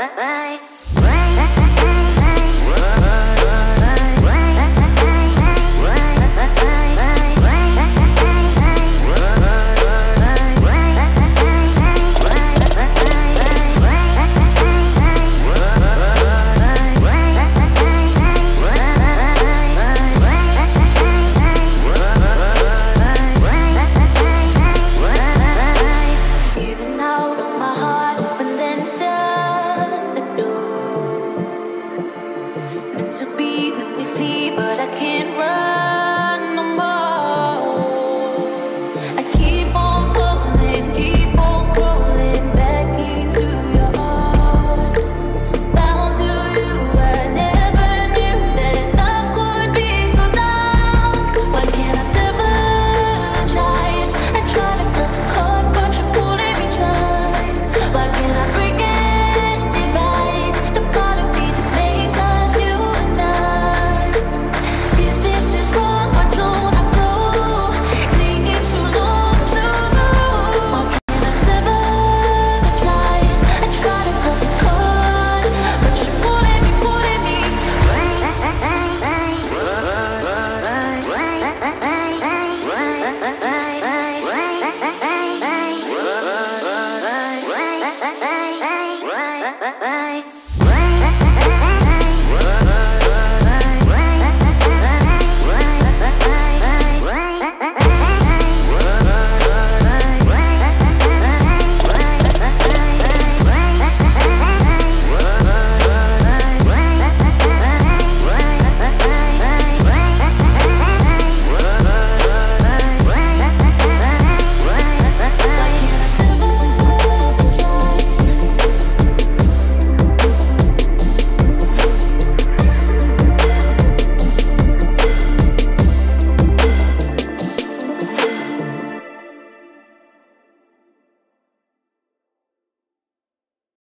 Bye.